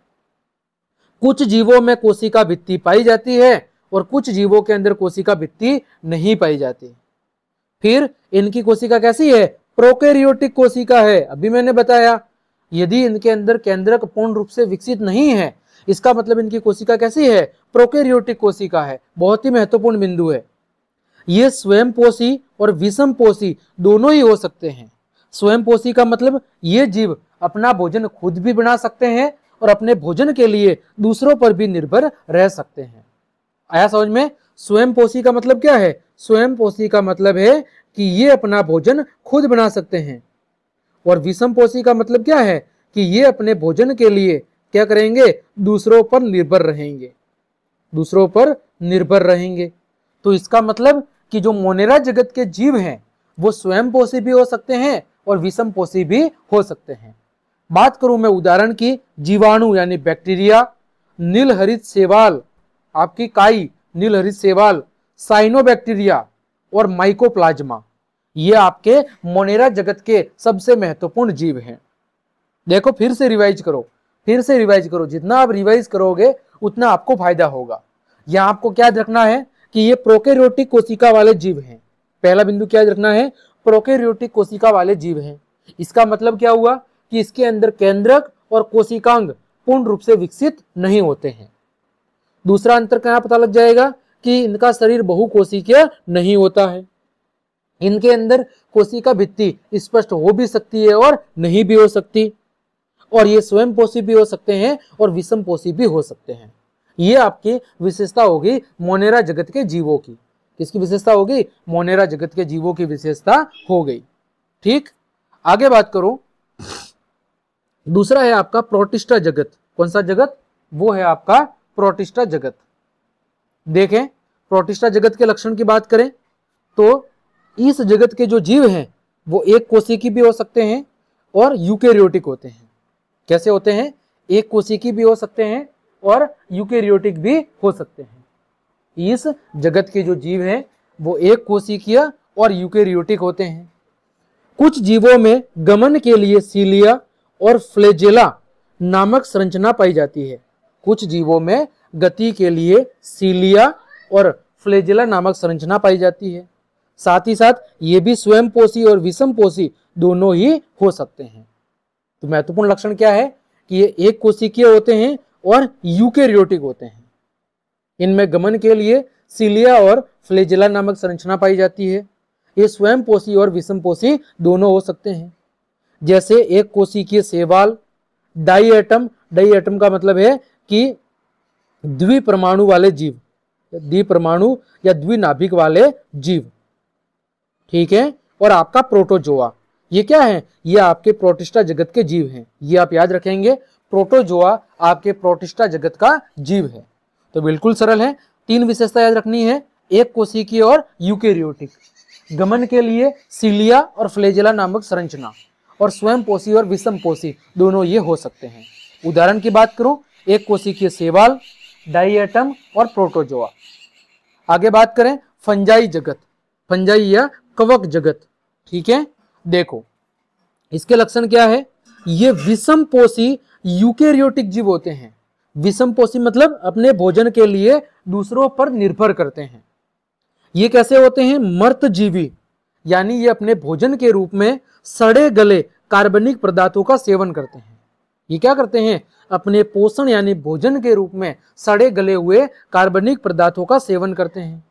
कुछ जीवों में कोशिका भित्ति पाई जाती है और कुछ जीवों के अंदर कोशिका भित्ति नहीं पाई जाती। फिर इनकी कोशिका कैसी है? प्रोकैरियोटिक कोशिका है, अभी मैंने बताया। यदि इनके अंदर केंद्रक पूर्ण रूप से विकसित नहीं है, इसका मतलब इनकी कोशिका कैसी है? प्रोकैरियोटिक कोशिका है। बहुत ही महत्वपूर्ण बिंदु है। ये स्वयंपोषी और विषमपोषी दोनों ही हो सकते हैं। स्वयंपोषी का मतलब ये जीव अपना भोजन खुद भी बना सकते हैं और अपने भोजन के लिए दूसरों पर भी निर्भर रह सकते हैं। आया समझ में? स्वयंपोषी का मतलब क्या है? स्वयंपोषी का मतलब है कि ये अपना भोजन खुद बना सकते हैं, और विषमपोषी का मतलब क्या है? कि ये अपने भोजन के लिए क्या करेंगे? दूसरों पर निर्भर रहेंगे, दूसरों पर निर्भर रहेंगे। तो इसका मतलब कि जो मोनेरा जगत के जीव हैं वो स्वयंपोषी भी हो सकते हैं और विषमपोषी भी हो सकते हैं। बात करूं मैं उदाहरण की, जीवाणु यानी बैक्टीरिया, नीलहरित सेवाल आपकी काई, नीलहरित सेवाल, साइनोबैक्टीरिया और माइकोप्लाज्मा ये आपके मोनेरा जगत के सबसे महत्वपूर्ण जीव हैं। देखो फिर से रिवाइज करो, फिर से रिवाइज करो। जितना आप रिवाइज करोगे उतना आपको फायदा होगा। यह आपको क्या रखना है कि ये प्रोकैरियोटिक कोशिका वाले जीव हैं। पहला बिंदु क्या याद रखना है? प्रोकैरियोटिक कोशिका वाले जीव हैं। इसका मतलब क्या हुआ कि इसके अंदर केंद्रक और कोशिकांग पूर्ण रूप से विकसित नहीं होते हैं। दूसरा अंतर क्या पता लग जाएगा कि इनका शरीर बहुकोशिकीय नहीं होता है। इनके अंदर कोशिका भित्ति स्पष्ट हो भी सकती है और नहीं भी हो सकती, और ये स्वयंपोषी भी हो सकते हैं और विषमपोषी भी हो सकते हैं। ये आपकी विशेषता होगी मोनेरा जगत के जीवों की। किसकी विशेषता होगी? मोनेरा जगत के जीवों की विशेषता हो गई। ठीक, आगे बात करो। दूसरा है आपका प्रोटिस्टा जगत। कौन सा जगत? वो है आपका प्रोटिस्टा जगत। देखें, प्रोटिस्टा जगत के लक्षण की बात करें तो इस जगत के जो जीव हैं वो एक कोशिकी भी हो सकते हैं और यूकेरियोटिक होते हैं। कैसे होते हैं? एक कोशिकी भी हो सकते हैं और यूकेरियोटिक भी हो सकते हैं। इस जगत के जो जीव हैं वो एक कोशिकीय और यूकेरियोटिक होते हैं। कुछ जीवों में गमन के लिए सीलिया और फ्लेजेला नामक संरचना पाई जाती है। कुछ जीवों में गति के लिए सीलिया और फ्लेजेला नामक संरचना पाई जाती है। साथ ही साथ ये भी स्वयंपोषी और विषमपोषी दोनों ही हो सकते हैं। तो महत्वपूर्ण लक्षण क्या है कि ये एक कोशिकीय होते हैं और यूकेरियोटिक होते हैं। इनमें गमन के लिए सीलिया और फ्लेजेला नामक संरचना पाई जाती है। ये स्वयंपोषी और विषमपोषी दोनों हो सकते हैं। जैसे एक कोशिकीय सेवाल, डाइएटम, डाइएटम का मतलब है कि द्विपरमाणु वाले जीव, द्विपरमाणु या द्विनाभिक वाले जीव, ठीक है। और आपका प्रोटोजोआ, ये क्या है? ये आपके प्रोटिस्टा जगत के जीव हैं। ये आप याद रखेंगे, प्रोटोजोआ आपके प्रोटिस्टा जगत का जीव है। तो बिल्कुल सरल है, तीन विशेषता याद रखनी है, एक कोशिकीय और यूकेरियोटिक, गमन के लिए सीलिया और फ्लेजेला नामक संरचना, और स्वयंपोषी और विषमपोषी दोनों ये हो सकते हैं। उदाहरण की बात करूं, एक कोशिकीय सेवाल, डाइएटम और प्रोटोजोआ। आगे बात करें फंजाई जगत, फंजाई या कवक जगत, ठीक है। देखो इसके लक्षण क्या है, ये विषमपोषी यूकेरियोटिक जीव होते हैं। विषमपोषी मतलब अपने भोजन के लिए दूसरों पर निर्भर करते हैं। ये कैसे होते हैं? मर्तजीवी, यानी ये अपने भोजन के रूप में सड़े गले कार्बनिक पदार्थों का सेवन करते हैं। ये क्या करते हैं? अपने पोषण यानी भोजन के रूप में सड़े गले हुए कार्बनिक पदार्थों का सेवन करते हैं।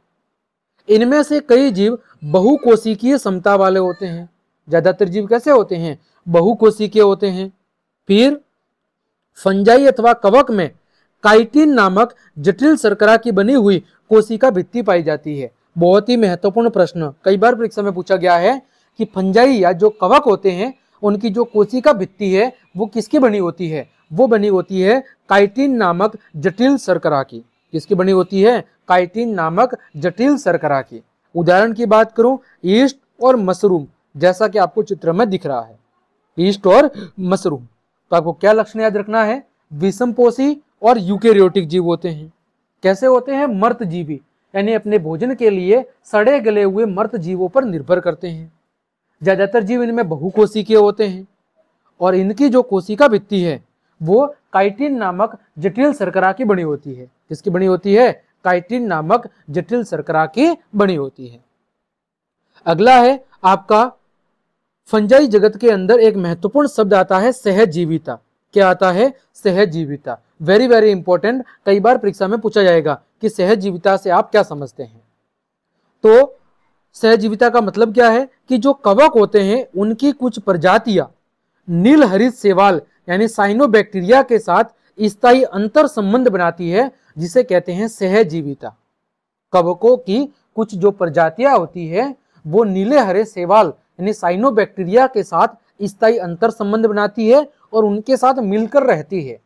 इनमें से कई जीव बहुकोशिकीय क्षमता वाले होते हैं। ज्यादातर जीव कैसे होते हैं? बहुकोशिकीय होते हैं। फिर फंजाई अथवा कवक में काइटिन नामक जटिल शर्करा की बनी हुई कोशिका भित्ति पाई जाती है। बहुत ही महत्वपूर्ण प्रश्न, कई बार परीक्षा में पूछा गया है कि फंजाई या जो कवक होते हैं उनकी जो कोशिका भित्ति है वो किसकी बनी होती है? वो बनी होती है काइटिन नामक जटिल शर्करा की। किसकी बनी होती है? काइटिन नामक जटिल शर्करा की। उदाहरण की बात करूं, यीस्ट और मशरूम, जैसा कि आपको चित्र में दिख रहा है, यीस्ट और मशरूम। तो आपको क्या लक्षण याद रखना है? विषमपोषी और यूकेरियोटिक जीव होते हैं। कैसे होते हैं? मर्तजीवी, यानी अपने भोजन के लिए सड़े गले हुए मर्त जीवों पर निर्भर करते हैं। ज्यादातर जीव इनमें बहुकोशिकीय होते हैं और इनकी जो कोशिका भित्ति है वो काइटिन नामक जटिल शर्करा की बनी होती है। किसकी बनी होती है? काइटिन नामक जटिल शर्करा की बनी होती है। अगला है आपका फंजाई जगत के अंदर एक महत्वपूर्ण शब्द आता है, सहजीविता। क्या आता है? सहजीविता। वेरी वेरी इंपॉर्टेंट, कई बार परीक्षा में पूछा जाएगा कि सहजीविता से आप क्या समझते हैं। तो सहजीविता का मतलब क्या है कि जो कवक होते हैं उनकी कुछ प्रजातियां नील हरित सेवाल यानी साइनोबैक्टीरिया के साथ स्थायी अंतर संबंध बनाती है, जिसे कहते हैं सहजीविता। कवकों की कुछ जो प्रजातियां होती है वो नीले हरे सेवाल यानी साइनोबैक्टीरिया के साथ स्थायी अंतर संबंध बनाती है और उनके साथ मिलकर रहती है।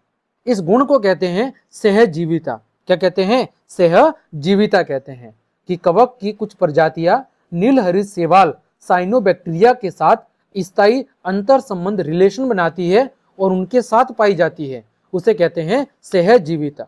इस गुण को कहते हैं सहजीविता। क्या कहते हैं? सहजीविता कहते हैं कि कवक की कुछ प्रजातियां नीलहरित सेवाल साइनोबैक्टीरिया के साथ स्थायी अंतर संबंध रिलेशन बनाती है और उनके साथ पाई जाती है, उसे कहते हैं सहजीविता।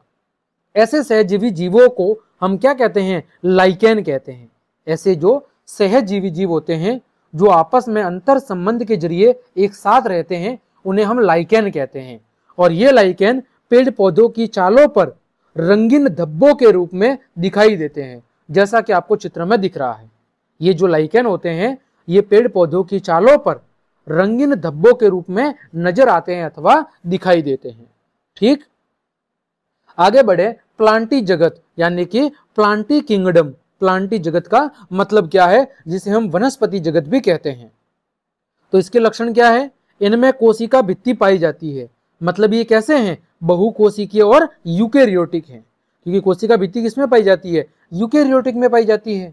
ऐसे सहजीवी जीवों को हम क्या कहते हैं? लाइकेन कहते हैं। ऐसे जो सहजीवी जीव होते हैं जो आपस में अंतर संबंध के जरिए एक साथ रहते हैं उन्हें हम लाइकेन कहते हैं। और ये लाइकेन पेड़ पौधों की चालों पर रंगीन धब्बों के रूप में दिखाई देते हैं, जैसा कि आपको चित्र में दिख रहा है। ये जो लाइकेन होते हैं ये पेड़ पौधों की चालों पर रंगीन धब्बों के रूप में नजर आते हैं अथवा दिखाई देते हैं। ठीक, आगे बढ़े। प्लांटी जगत यानी कि प्लांटी किंगडम। प्लांटी जगत का मतलब क्या है, जिसे हम वनस्पति जगत भी कहते हैं। तो इसके लक्षण क्या है, इनमें कोशिका भित्ति पाई जाती है। मतलब ये कैसे हैं, बहुकोशिकीय और यूकेरियोटिक हैं, क्योंकि कोशिका भित्ति किसमें पाई जाती है, यूकेरियोटिक में पाई जाती है।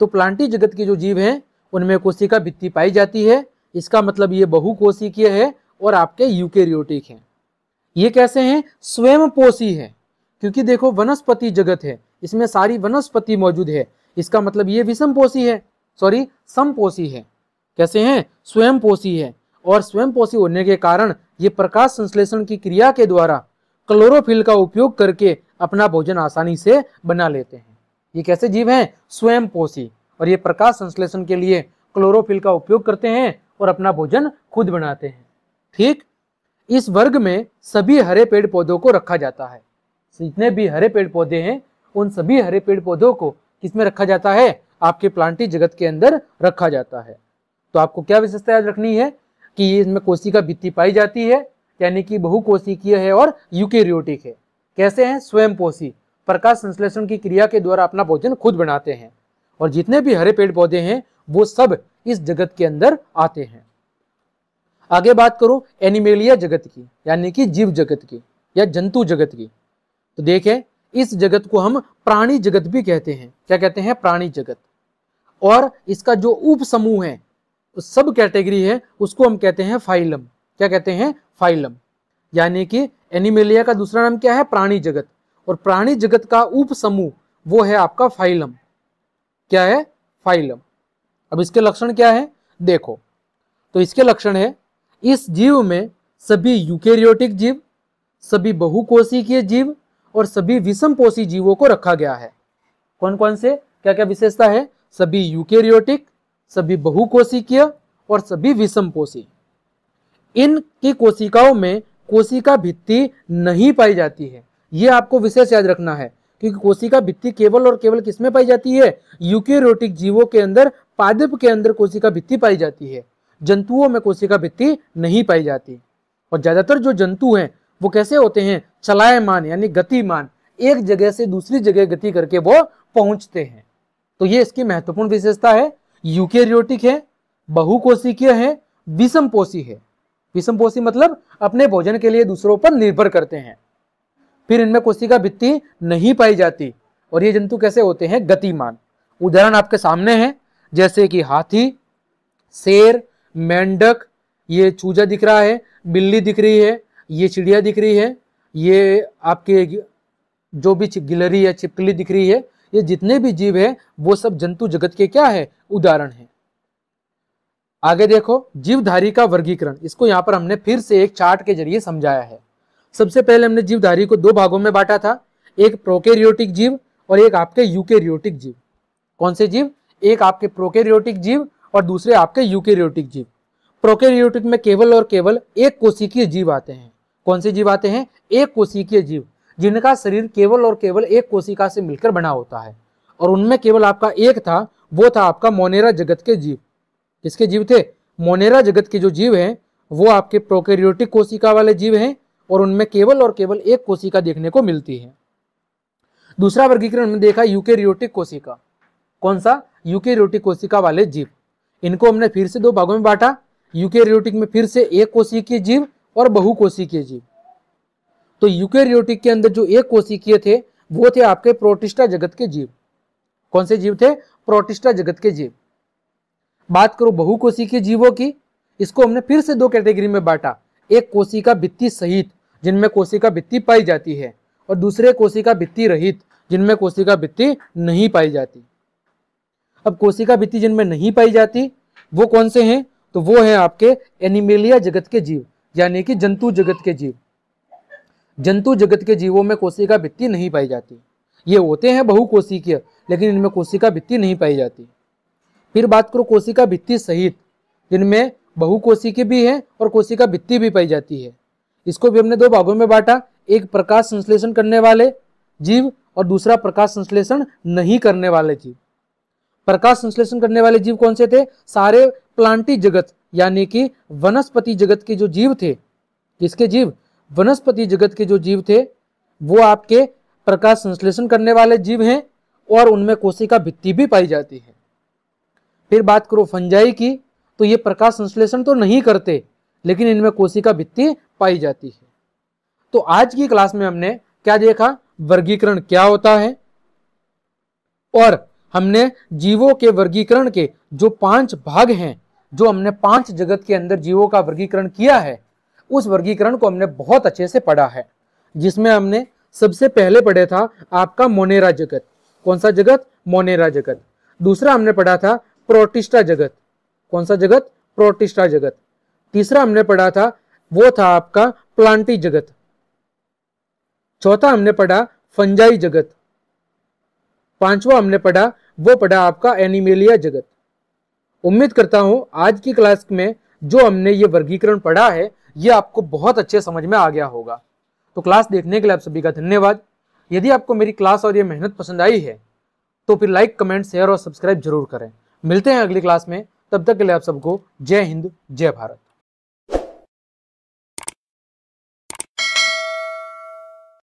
तो प्लांटी जगत के जो जीव हैं उनमें कोशिका भित्ति पाई जाती है, इसका मतलब ये बहुकोशिकीय है और आपके यूकेरियोटिक हैं। ये कैसे हैं, स्वयंपोषी है, क्योंकि देखो वनस्पति जगत है, इसमें सारी वनस्पति मौजूद है, इसका मतलब ये विषमपोषी है, सॉरी समपोषी है। कैसे हैं, स्वयंपोषी है, और स्वयंपोषी होने के कारण ये प्रकाश संश्लेषण की क्रिया के द्वारा क्लोरोफिल का उपयोग करके अपना भोजन आसानी से बना लेते हैं। ये कैसे जीव हैं, स्वयंपोषी, और ये प्रकाश संश्लेषण के लिए क्लोरोफिल का उपयोग करते हैं और अपना भोजन खुद बनाते हैं। ठीक, इस वर्ग में सभी हरे पेड़ पौधों को रखा जाता है। जितने भी हरे पेड़ पौधे हैं उन सभी हरे पेड़ पौधों को किसमें रखा जाता है, आपके प्लांटी जगत के अंदर रखा जाता है। तो आपको क्या विशेषता याद रखनी है कि ये इसमें कोशिका भित्ति पाई जाती है, यानी कि बहुकोशिकीय है और यूकेरियोटिक है। कैसे हैं, स्वयंपोषी, प्रकाश संश्लेषण की क्रिया के द्वारा अपना भोजन खुद बनाते हैं, और जितने भी हरे पेड़ पौधे हैं वो सब इस जगत के अंदर आते हैं। आगे बात करो एनिमेलिया जगत की, यानी कि जीव जगत की या जंतु जगत की। तो देखें, इस जगत को हम प्राणी जगत भी कहते हैं। क्या कहते हैं, प्राणी जगत। और इसका जो उपसमूह है, सब कैटेगरी है, उसको हम कहते हैं फाइलम। क्या कहते हैं, फाइलम। यानी कि एनिमेलिया का दूसरा नाम क्या है, प्राणी जगत, और प्राणी जगत का उपसमूह वो है आपका फाइलम। क्या है, फाइलम। अब इसके लक्षण क्या है देखो, तो इसके लक्षण है, इस जीव में सभी यूकेरियोटिक जीव, सभी बहुकोशिकीय जीव और सभी विषमपोषी जीवों को रखा गया है। कौन कौन से, क्या क्या विशेषता है, सभी यूकेरियोटिक, सभी बहुकोशिकीय और सभी विषमपोषी। इनकी कोशिकाओं में कोशिका भित्ति नहीं पाई जाती है। ये आपको विशेष याद रखना है, क्योंकि कोशिका भित्ति केवल और केवल किसमें पाई जाती है, यूकेरियोटिक जीवों के अंदर, पादप के अंदर कोशिका भित्ति पाई जाती है। जंतुओं में कोशिका भित्ति नहीं पाई जाती, और ज्यादातर जो जंतु हैं वो कैसे होते हैं, चलायमान यानी गतिमान, एक जगह से दूसरी जगह गति करके वो पहुंचते हैं। तो ये इसकी महत्वपूर्ण विशेषता है। यूकेरियोटिक है, बहुकोशिकीय है, विषमपोषी है। विषमपोषी मतलब अपने भोजन के लिए दूसरों पर निर्भर करते हैं। फिर इनमें कोशिका भित्ति नहीं पाई जाती, और ये जंतु कैसे होते हैं, गतिमान। उदाहरण आपके सामने है, जैसे कि हाथी, शेर, मेंढक, ये चूजा दिख रहा है, बिल्ली दिख रही है, ये चिड़िया दिख रही है, ये आपके जो भी गिलहरी या छिपकली दिख रही है। ये जितने भी जीव है वो सब जंतु जगत के क्या है, उदाहरण है। आगे देखो, जीवधारी का वर्गीकरण। इसको यहाँ पर हमने फिर से एक चार्ट के जरिए समझाया है। सबसे पहले हमने जीवधारी को दो भागों में बांटा था, एक प्रोकेरियोटिक जीव और एक आपके यूकेरियोटिक जीव। कौन से जीव, एक आपके प्रोकेरियोटिक जीव और दूसरे आपके यूकेरियोटिक जीव। प्रोकेरियोटिक में केवल और केवल एक कोशिकीय जीव आते हैं। कौन से जीव आते हैं, एक कोशिकीय जीव, जिनका शरीर केवल और केवल एक कोशिका से मिलकर बना होता है। और उनमें केवल आपका एक था, वो था आपका मोनेरा जगत के जीव। किसके जीव थे, मोनेरा जगत के जो जीव हैं वो आपके प्रोकेरियोटिक कोशिका वाले जीव हैं, और उनमें केवल और केवल एक कोशिका देखने को मिलती है। दूसरा वर्गीकरण हमने देखा यूकेरियोटिक कोशिका। कौन सा, यूकेरियोटिक कोशिका वाले जीव। इनको हमने फिर से दो भागों में बांटा। यूकेरियोटिक में फिर से एक कोशिकीय जीव और बहुकोशिकीय जीव। तो यूकेरियोटिक के अंदर जो एक कोशिकीय थे वो थे आपके प्रोटिस्टा जगत के जीव। कौन से जीव थे, प्रोटिस्टा जगत के जीव। बात करो बहुकोशिकीय जीवों की, इसको हमने फिर से दो कैटेगरी में बांटा। एक कोशिका भित्ति सहित, जिनमें कोशिका भित्ति पाई जाती है, और दूसरे कोशिका भित्ति रहित, जिनमें कोशिका भित्ति नहीं पाई जाती। अब कोशिका भित्ति जिनमें नहीं पाई जाती वो कौन से हैं, तो वो है आपके एनिमेलिया जगत के जीव, यानी कि जंतु जगत के जीव। जंतु जगत के जीवों में कोशिका भित्ति नहीं पाई जाती। ये होते हैं बहुकोशिकीय, लेकिन इनमें कोशिका भित्ति नहीं पाई जाती। फिर बात करो कोशिका भित्ति सहित, जिनमें बहुकोशिकीय भी है और कोशिका भित्ति भी पाई जाती है। इसको भी हमने दो भागों में बांटा, एक प्रकाश संश्लेषण करने वाले जीव और दूसरा प्रकाश संश्लेषण नहीं करने वाले जीव। प्रकाश संश्लेषण करने वाले जीव कौन से थे? सारे प्लांटी जगत यानी कि वनस्पति जगत के जो जीव थे, किसके जीव? वनस्पति जगत के जो जीव थे वो आपके प्रकाश संश्लेषण करने वाले जीव हैं और उनमें कोशिका भित्ति भी पाई जाती है। फिर बात करो फंजाई की, तो ये प्रकाश संश्लेषण तो नहीं करते लेकिन इनमें कोशिका भित्ति पाई जाती है। तो आज की क्लास में हमने क्या देखा? वर्गीकरण क्या होता है, और हमने जीवों के वर्गीकरण के जो पांच भाग हैं, जो हमने पांच जगत के अंदर जीवों का वर्गीकरण किया है, उस वर्गीकरण को हमने बहुत अच्छे से पढ़ा है। जिसमें हमने सबसे पहले पढ़े था आपका मोनेरा जगत। कौन सा जगत? मोनेरा जगत। दूसरा हमने पढ़ा था प्रोटिस्टा जगत। कौन सा जगत? प्रोटिस्टा जगत। तीसरा हमने पढ़ा था वो था आपका प्लांटी जगत। चौथा हमने पढ़ा फंजाई जगत। पांचवा हमने पढ़ा वो पढ़ा आपका एनिमेलिया जगत। उम्मीद करता हूँ आज की क्लास में जो हमने ये वर्गीकरण पढ़ा है ये आपको बहुत अच्छे समझ में आ गया होगा। तो क्लास देखने के लिए आप सभी का धन्यवाद। यदि आपको मेरी क्लास और ये मेहनत पसंद आई है तो फिर लाइक, कमेंट, शेयर और सब्सक्राइब जरूर करें। मिलते हैं अगली क्लास में, तब तक के लिए आप सबको जय हिंद, जय भारत।